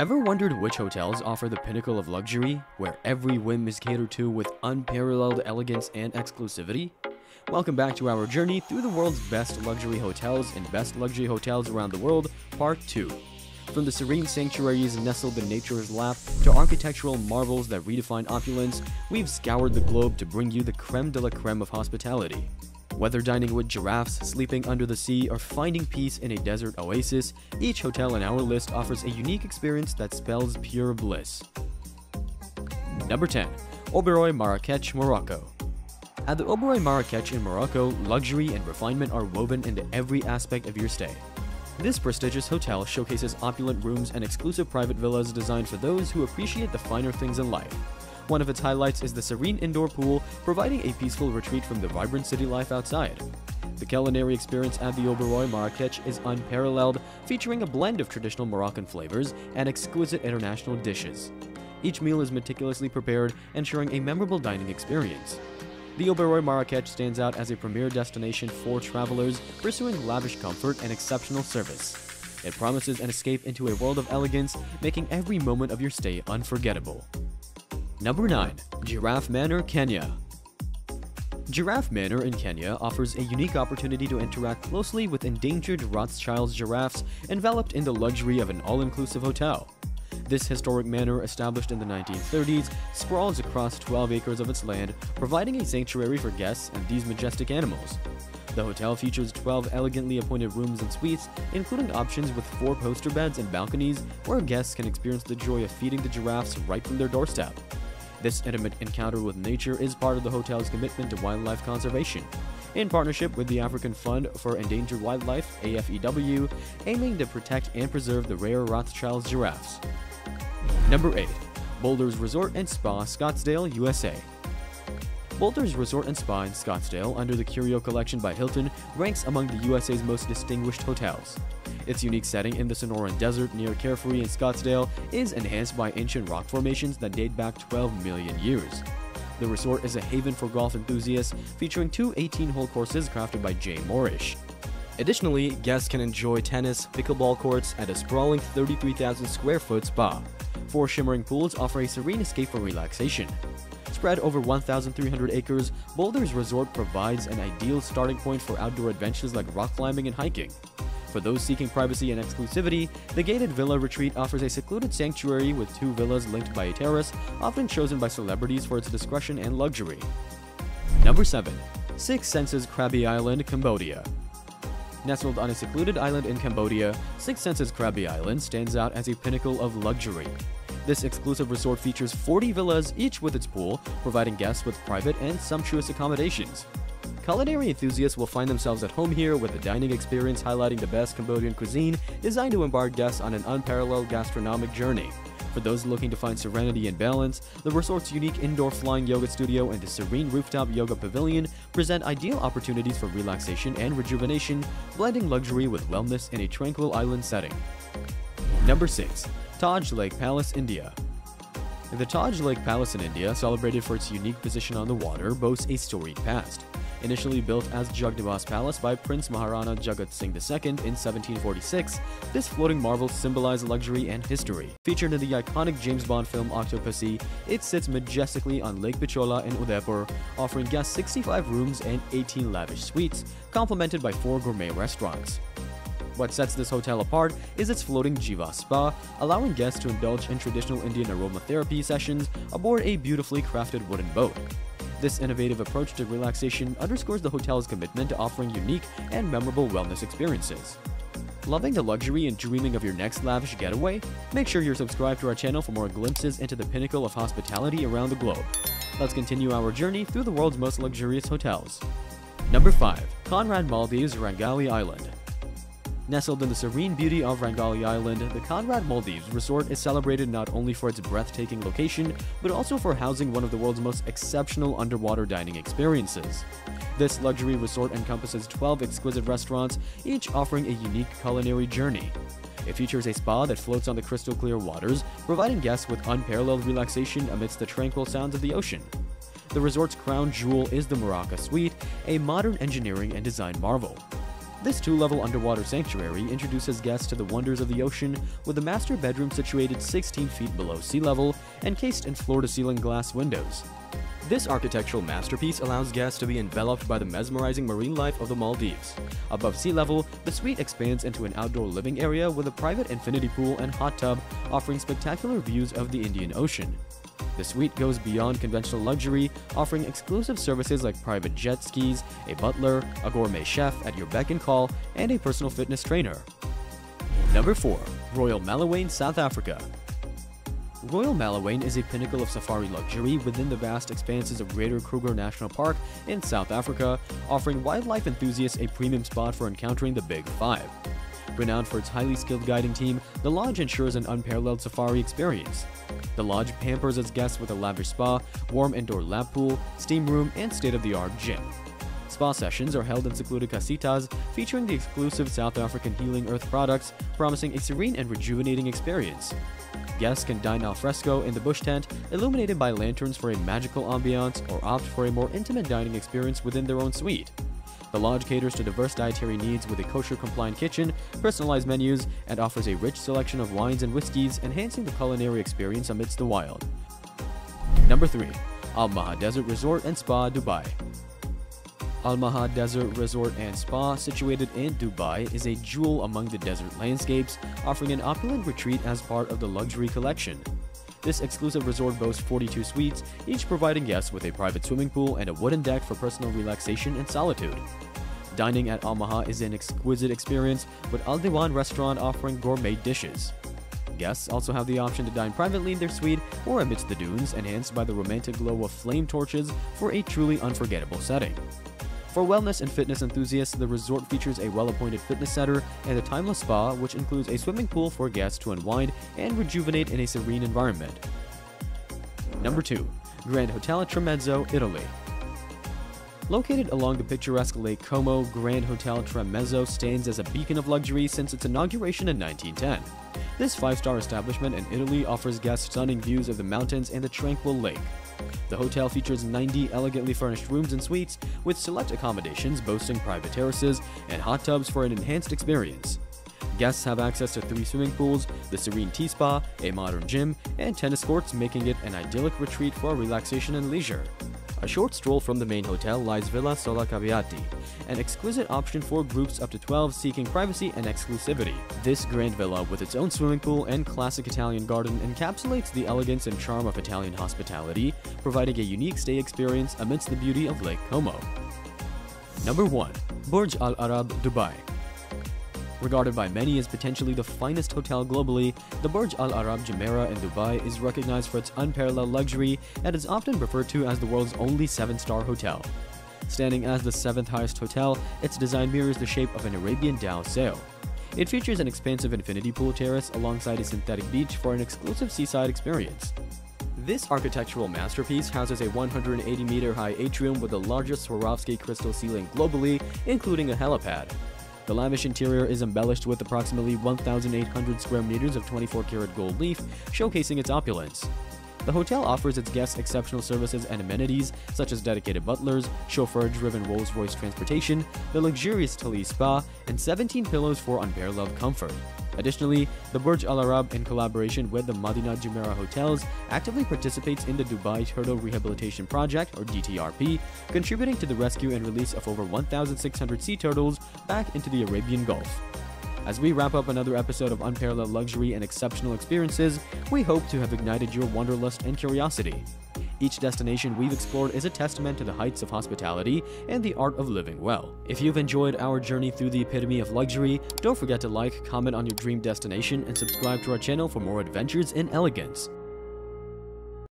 Ever wondered which hotels offer the pinnacle of luxury, where every whim is catered to with unparalleled elegance and exclusivity? Welcome back to our journey through the world's best luxury hotels and best luxury hotels around the world, part 2. From the serene sanctuaries nestled in nature's lap to architectural marvels that redefine opulence, we've scoured the globe to bring you the creme de la creme of hospitality. Whether dining with giraffes, sleeping under the sea, or finding peace in a desert oasis, each hotel in our list offers a unique experience that spells pure bliss. Number 10. Oberoi Marrakech, Morocco. At the Oberoi Marrakech in Morocco, luxury and refinement are woven into every aspect of your stay. This prestigious hotel showcases opulent rooms and exclusive private villas designed for those who appreciate the finer things in life. One of its highlights is the serene indoor pool, providing a peaceful retreat from the vibrant city life outside. The culinary experience at the Oberoi Marrakech is unparalleled, featuring a blend of traditional Moroccan flavors and exquisite international dishes. Each meal is meticulously prepared, ensuring a memorable dining experience. The Oberoi Marrakech stands out as a premier destination for travelers pursuing lavish comfort and exceptional service. It promises an escape into a world of elegance, making every moment of your stay unforgettable. Number 9. Giraffe Manor, Kenya. Giraffe Manor in Kenya offers a unique opportunity to interact closely with endangered Rothschild's giraffes enveloped in the luxury of an all-inclusive hotel. This historic manor, established in the 1930s, sprawls across 12 acres of its land, providing a sanctuary for guests and these majestic animals. The hotel features 12 elegantly appointed rooms and suites, including options with 4 poster beds and balconies where guests can experience the joy of feeding the giraffes right from their doorstep. This intimate encounter with nature is part of the hotel's commitment to wildlife conservation, in partnership with the African Fund for Endangered Wildlife (AFEW), aiming to protect and preserve the rare Rothschild's giraffes. Number 8. Boulders Resort & Spa, Scottsdale, USA. Boulders Resort & Spa in Scottsdale, under the Curio Collection by Hilton, ranks among the USA's most distinguished hotels. Its unique setting in the Sonoran Desert near Carefree in Scottsdale is enhanced by ancient rock formations that date back 12 million years. The resort is a haven for golf enthusiasts, featuring two 18-hole courses crafted by Jay Morrish. Additionally, guests can enjoy tennis, pickleball courts, and a sprawling 33,000 square foot spa. 4 shimmering pools offer a serene escape for relaxation. Spread over 1,300 acres, Boulders Resort provides an ideal starting point for outdoor adventures like rock climbing and hiking. For those seeking privacy and exclusivity, the gated villa retreat offers a secluded sanctuary with 2 villas linked by a terrace, often chosen by celebrities for its discretion and luxury. Number 7. Six Senses Krabi Island, Cambodia. Nestled on a secluded island in Cambodia, Six Senses Krabi Island stands out as a pinnacle of luxury. This exclusive resort features 40 villas, each with its pool, providing guests with private and sumptuous accommodations. Culinary enthusiasts will find themselves at home here, with a dining experience highlighting the best Cambodian cuisine, designed to embark guests on an unparalleled gastronomic journey. For those looking to find serenity and balance, the resort's unique indoor flying yoga studio and the serene rooftop yoga pavilion present ideal opportunities for relaxation and rejuvenation, blending luxury with wellness in a tranquil island setting. Number 6. Taj Lake Palace, India. The Taj Lake Palace in India, celebrated for its unique position on the water, boasts a storied past. Initially built as Jagdavas Palace by Prince Maharana Jagat Singh II in 1746, this floating marvel symbolized luxury and history. Featured in the iconic James Bond film Octopussy, it sits majestically on Lake Pichola in Udaipur, offering guests 65 rooms and 18 lavish suites, complemented by 4 gourmet restaurants. What sets this hotel apart is its floating Jiva Spa, allowing guests to indulge in traditional Indian aromatherapy sessions aboard a beautifully crafted wooden boat. This innovative approach to relaxation underscores the hotel's commitment to offering unique and memorable wellness experiences. Loving the luxury and dreaming of your next lavish getaway? Make sure you're subscribed to our channel for more glimpses into the pinnacle of hospitality around the globe. Let's continue our journey through the world's most luxurious hotels. Number 5. Conrad Maldives, Rangali Island. Nestled in the serene beauty of Rangali Island, the Conrad Maldives Resort is celebrated not only for its breathtaking location, but also for housing one of the world's most exceptional underwater dining experiences. This luxury resort encompasses 12 exquisite restaurants, each offering a unique culinary journey. It features a spa that floats on the crystal clear waters, providing guests with unparalleled relaxation amidst the tranquil sounds of the ocean. The resort's crown jewel is the Muraka Suite, a modern engineering and design marvel. This two-level underwater sanctuary introduces guests to the wonders of the ocean, with a master bedroom situated 16 feet below sea level and cased in floor-to-ceiling glass windows. This architectural masterpiece allows guests to be enveloped by the mesmerizing marine life of the Maldives. Above sea level, the suite expands into an outdoor living area with a private infinity pool and hot tub, offering spectacular views of the Indian Ocean. The suite goes beyond conventional luxury, offering exclusive services like private jet skis, a butler, a gourmet chef at your beck and call, and a personal fitness trainer. Number 4. Royal Malewane, South Africa. Royal Malewane is a pinnacle of safari luxury within the vast expanses of Greater Kruger National Park in South Africa, offering wildlife enthusiasts a premium spot for encountering the Big Five. Renowned for its highly skilled guiding team, the lodge ensures an unparalleled safari experience. The lodge pampers its guests with a lavish spa, warm indoor lap pool, steam room, and state-of-the-art gym. Spa sessions are held in secluded casitas, featuring the exclusive South African healing earth products, promising a serene and rejuvenating experience. Guests can dine al fresco in the bush tent, illuminated by lanterns for a magical ambiance, or opt for a more intimate dining experience within their own suite. The lodge caters to diverse dietary needs with a kosher-compliant kitchen, personalized menus, and offers a rich selection of wines and whiskeys, enhancing the culinary experience amidst the wild. Number 3. Al Maha Desert Resort and Spa, Dubai. Al Maha Desert Resort and Spa, situated in Dubai, is a jewel among the desert landscapes, offering an opulent retreat as part of the luxury collection. This exclusive resort boasts 42 suites, each providing guests with a private swimming pool and a wooden deck for personal relaxation and solitude. Dining at Al Maha is an exquisite experience, with Al Diwan restaurant offering gourmet dishes. Guests also have the option to dine privately in their suite or amidst the dunes, enhanced by the romantic glow of flame torches for a truly unforgettable setting. For wellness and fitness enthusiasts, the resort features a well-appointed fitness center and a timeless spa, which includes a swimming pool for guests to unwind and rejuvenate in a serene environment. Number 2. Grand Hotel Tremezzo, Italy. Located along the picturesque Lake Como, Grand Hotel Tremezzo stands as a beacon of luxury since its inauguration in 1910. This five-star establishment in Italy offers guests stunning views of the mountains and the tranquil lake. The hotel features 90 elegantly furnished rooms and suites, with select accommodations boasting private terraces and hot tubs for an enhanced experience. Guests have access to 3 swimming pools, the serene tea spa, a modern gym, and tennis courts, making it an idyllic retreat for relaxation and leisure. A short stroll from the main hotel lies Villa Sola Caviati, an exquisite option for groups up to 12 seeking privacy and exclusivity. This grand villa, with its own swimming pool and classic Italian garden, encapsulates the elegance and charm of Italian hospitality, providing a unique stay experience amidst the beauty of Lake Como. Number 1. Burj Al Arab, Dubai. Regarded by many as potentially the finest hotel globally, the Burj Al Arab Jumeirah in Dubai is recognized for its unparalleled luxury and is often referred to as the world's only 7-star hotel. Standing as the 7th highest hotel, its design mirrors the shape of an Arabian dhow sail. It features an expansive infinity pool terrace alongside a synthetic beach for an exclusive seaside experience. This architectural masterpiece houses a 180-meter-high atrium with the largest Swarovski crystal ceiling globally, including a helipad. The lavish interior is embellished with approximately 1,800 square meters of 24-karat gold leaf, showcasing its opulence. The hotel offers its guests exceptional services and amenities, such as dedicated butlers, chauffeur-driven Rolls-Royce transportation, the luxurious Tali Spa, and 17 pillows for unparalleled comfort. Additionally, the Burj Al Arab, in collaboration with the Madinah Jumeirah Hotels, actively participates in the Dubai Turtle Rehabilitation Project, or DTRP, contributing to the rescue and release of over 1,600 sea turtles back into the Arabian Gulf. As we wrap up another episode of Unparalleled Luxury and Exceptional Experiences, we hope to have ignited your wanderlust and curiosity. Each destination we've explored is a testament to the heights of hospitality and the art of living well. If you've enjoyed our journey through the epitome of luxury, don't forget to like, comment on your dream destination, and subscribe to our channel for more adventures in elegance.